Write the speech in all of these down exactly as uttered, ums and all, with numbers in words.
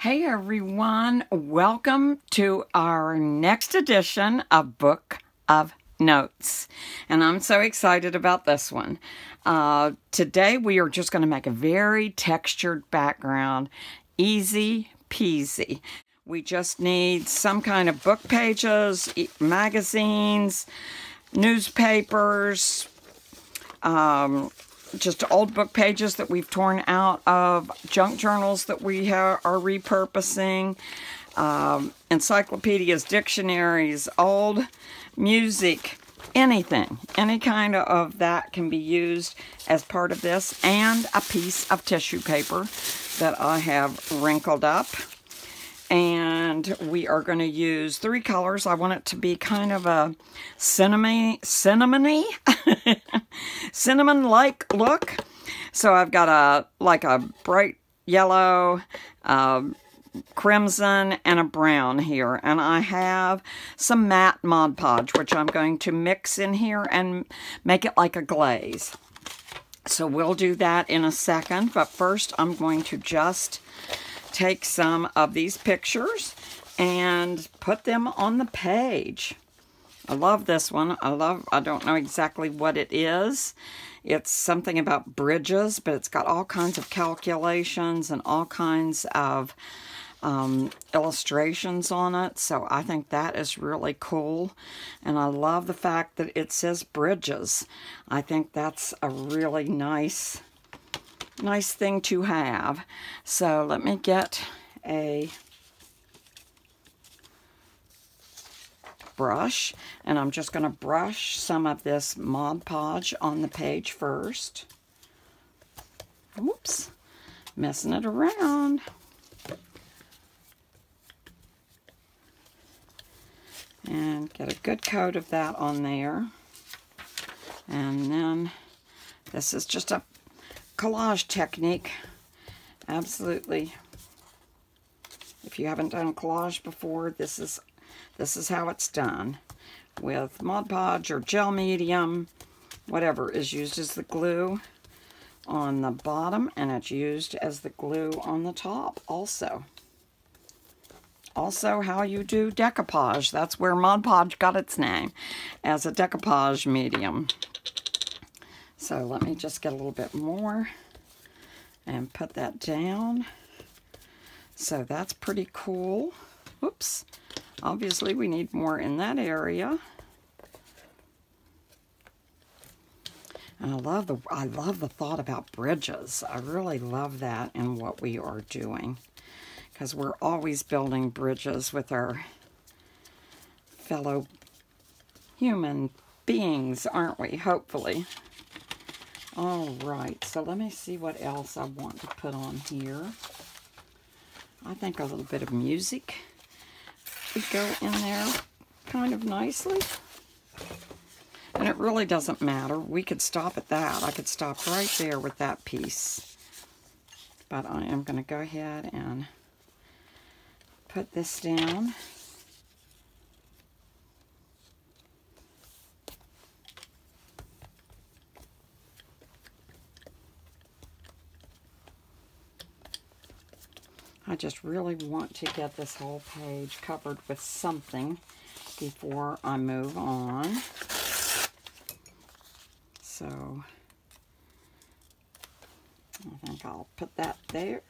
Hey everyone, welcome to our next edition of Book of Notes. And I'm so excited about this one. Uh, today we are just going to make a very textured background, easy peasy. We just need some kind of book pages, magazines, newspapers, um, just old book pages that we've torn out of junk journals that we are repurposing, um, encyclopedias, dictionaries, old music, anything. Any kind of that can be used as part of this, and a piece of tissue paper that I have wrinkled up. And we are going to use three colors. I want it to be kind of a cinnamon, cinnamony, cinnamon-like look. So I've got a like a bright yellow, uh, crimson, and a brown here. And I have some matte Mod Podge, which I'm going to mix in here and make it like a glaze. So we'll do that in a second. But first, I'm going to just take some of these pictures and put them on the page. I love this one. I love, I don't know exactly what it is. It's something about bridges, but it's got all kinds of calculations and all kinds of um, illustrations on it. So I think that is really cool. And I love the fact that it says bridges. I think that's a really nice Nice thing to have. So let me get a brush, and I'm just going to brush some of this Mod Podge on the page first. Whoops, messing it around. And get a good coat of that on there. And then this is just a collage technique. Absolutely, if you haven't done collage before, this is this is how it's done, with Mod Podge or gel medium, whatever is used as the glue on the bottom, and it's used as the glue on the top also. Also how you do decoupage. That's where Mod Podge got its name, as a decoupage medium. So let me just get a little bit more and put that down. So that's pretty cool. Whoops. Obviously we need more in that area. And I love the I love the thought about bridges. I really love that in what we are doing, because we're always building bridges with our fellow human beings, aren't we? Hopefully. All right, so let me see what else I want to put on here. I think a little bit of music would go in there kind of nicely. And it really doesn't matter. We could stop at that. I could stop right there with that piece. But I am going to go ahead and put this down. I just really want to get this whole page covered with something before I move on. So I think I'll put that there.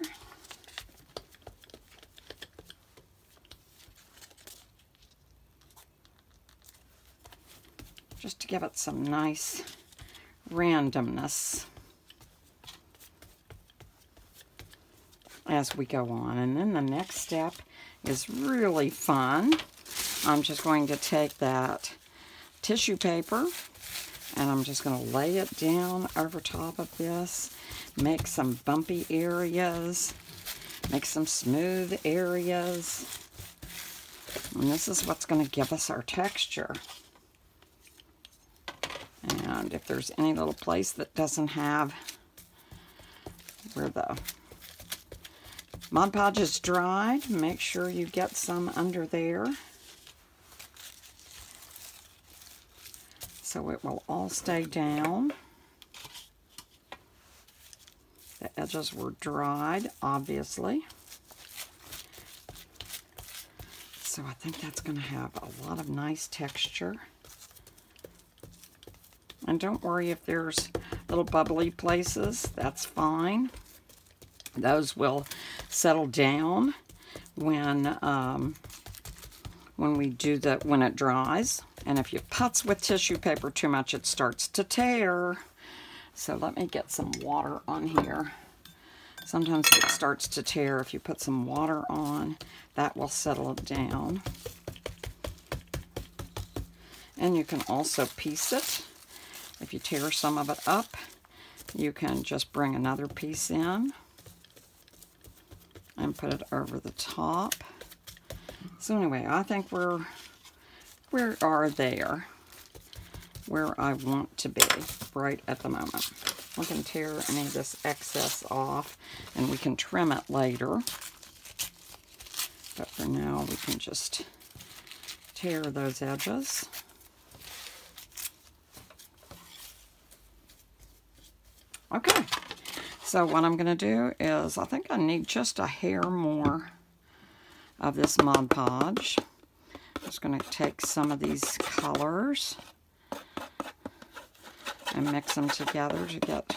Just to give it some nice randomness as we go on. And then the next step is really fun. I'm just going to take that tissue paper and I'm just going to lay it down over top of this, make some bumpy areas, make some smooth areas, and this is what's going to give us our texture. And if there's any little place that doesn't have where the Mod Podge is dried, make sure you get some under there, so it will all stay down. The edges were dried, obviously. So I think that's going to have a lot of nice texture. And don't worry if there's little bubbly places, that's fine. Those will settle down when um, when we do that, when it dries. And if you putz with tissue paper too much, it starts to tear. So let me get some water on here. Sometimes it starts to tear. If you put some water on, that will settle it down. And you can also piece it. If you tear some of it up, you can just bring another piece in and put it over the top. So anyway, I think we're we are there where I want to be right at the moment. We can tear any of this excess off and we can trim it later. But for now, we can just tear those edges. Okay, so what I'm going to do is, I think I need just a hair more of this Mod Podge. I'm just going to take some of these colors and mix them together to get,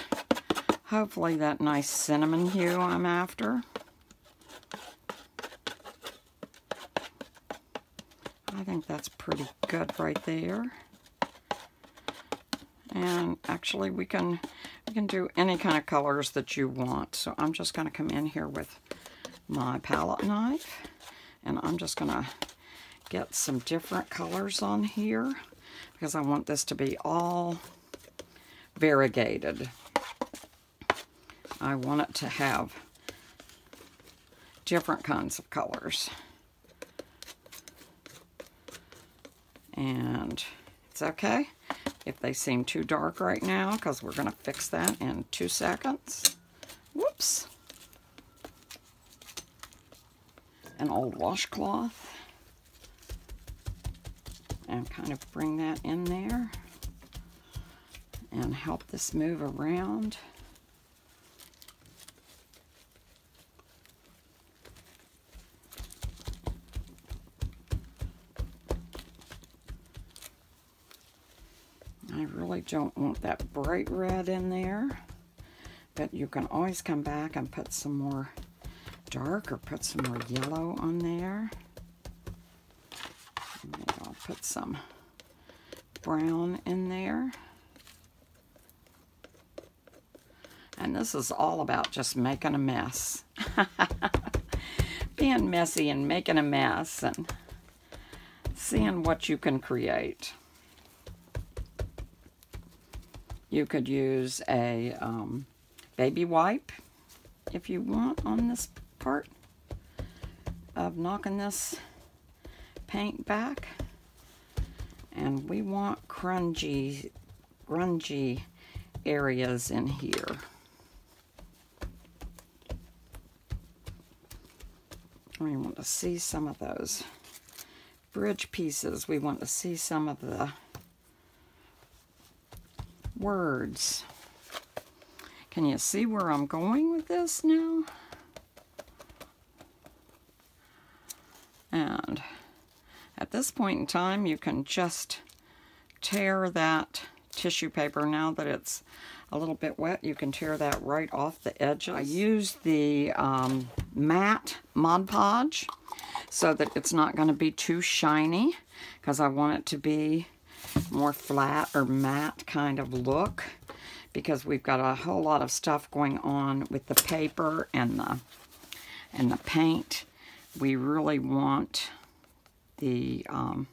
hopefully, that nice cinnamon hue I'm after. I think that's pretty good right there. And actually, we can... you can do any kind of colors that you want. So I'm just going to come in here with my palette knife and I'm just going to get some different colors on here because I want this to be all variegated. I want it to have different kinds of colors. And it's okay if they seem too dark right now, because we're going to fix that in two seconds. Whoops. An old washcloth. And kind of bring that in there. And help this move around. Don't want that bright red in there, but you can always come back and put some more dark or put some more yellow on there. Maybe I'll put some brown in there. And this is all about just making a mess. Being messy and making a mess and seeing what you can create. You could use a um, baby wipe if you want on this part of knocking this paint back. And we want grungy, grungy areas in here. We want to see some of those bridge pieces. We want to see some of the words. Can you see where I'm going with this now? And at this point in time, you can just tear that tissue paper. Now that it's a little bit wet, you can tear that right off the edges. I used the um, matte Mod Podge so that it's not going to be too shiny, because I want it to be more flat or matte kind of look, because we've got a whole lot of stuff going on with the paper and the and the paint. We really want the um,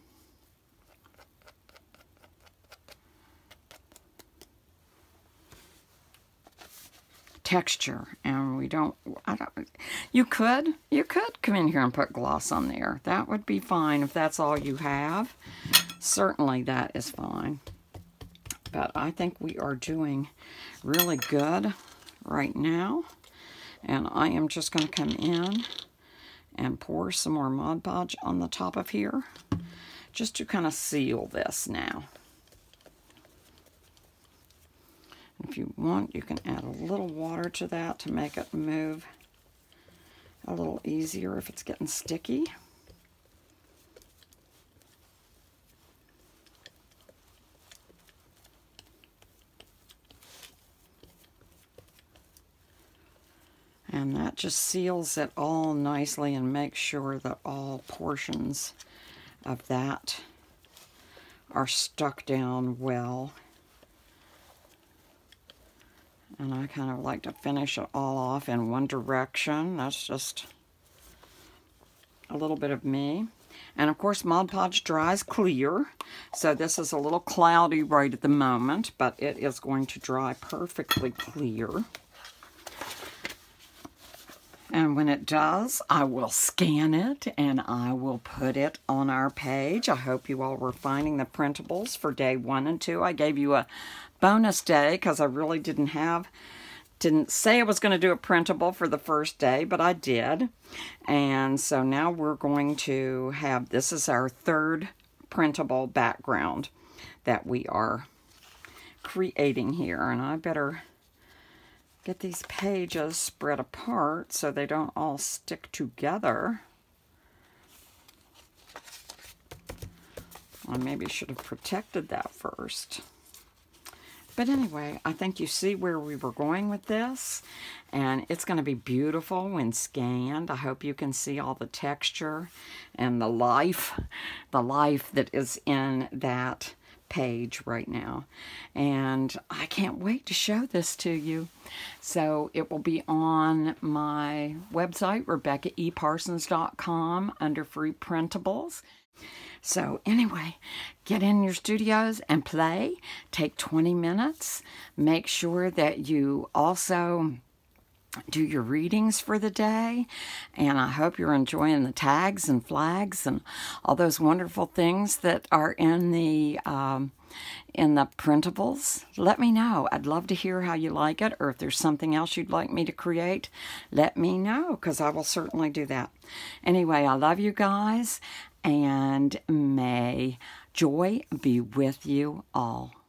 texture, and we don't. I don't. You could you could come in here and put gloss on there. That would be fine if that's all you have. Certainly that is fine, but I think we are doing really good right now, and I am just going to come in and pour some more Mod Podge on the top of here just to kind of seal this now. If you want, you can add a little water to that to make it move a little easier if it's getting sticky. that just seals it all nicely and makes sure that all portions of that are stuck down well. And I kind of like to finish it all off in one direction. That's just a little bit of me. And of course Mod Podge dries clear, so this is a little cloudy right at the moment, but it is going to dry perfectly clear. And when it does, I will scan it and I will put it on our page. I hope you all were finding the printables for day one and two. I gave you a bonus day because I really didn't have, didn't say I was going to do a printable for the first day, but I did. And so now we're going to have, this is our third printable background that we are creating here. And I better get these pages spread apart so they don't all stick together. I maybe should have protected that first. But anyway, I think you see where we were going with this, and it's going to be beautiful when scanned. I hope you can see all the texture and the life, the life that is in that page right now. And I can't wait to show this to you. So it will be on my website, Rebecca E Parsons dot com, under free printables. So anyway, get in your studios and play. Take twenty minutes. Make sure that you also do your readings for the day, and I hope you're enjoying the tags and flags and all those wonderful things that are in the um, in the printables. Let me know. I'd love to hear how you like it, or if there's something else you'd like me to create, let me know, because I will certainly do that. Anyway, I love you guys, and may joy be with you all.